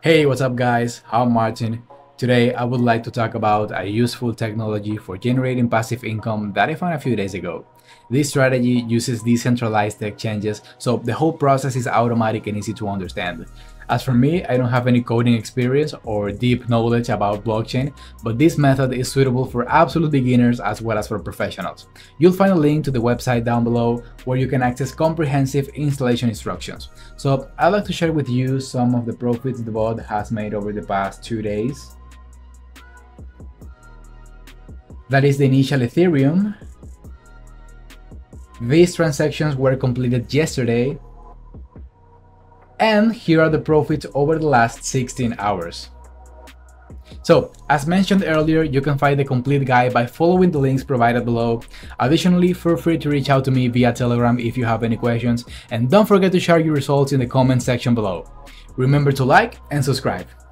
Hey, what's up guys? I'm Martin. Today I would like to talk about a useful technology for generating passive income that I found a few days ago. This strategy uses decentralized exchanges, so the whole process is automatic and easy to understand. As for me, I don't have any coding experience or deep knowledge about blockchain, but this method is suitable for absolute beginners as well as for professionals. You'll find a link to the website down below where you can access comprehensive installation instructions. So I'd like to share with you some of the profits the bot has made over the past 2 days. That is the initial Ethereum. These transactions were completed yesterday. And here are the profits over the last 16 hours. So, as mentioned earlier, you can find the complete guide by following the links provided below. Additionally, feel free to reach out to me via Telegram if you have any questions, and don't forget to share your results in the comment section below. Remember to like and subscribe.